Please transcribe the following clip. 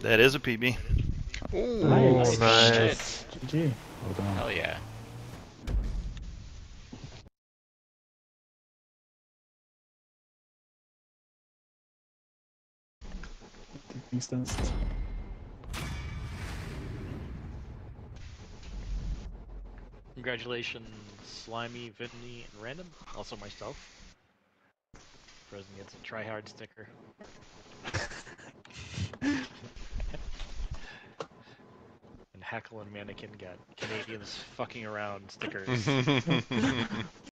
That is a PB. Ooh, nice. Nice. GG. Hold on. Hell yeah. Congratulations, Slimy, Vinny, and Rand0m. Also myself. Frozen gets a tryhard sticker. And Heckle and Mannequin got Canadians fucking around stickers.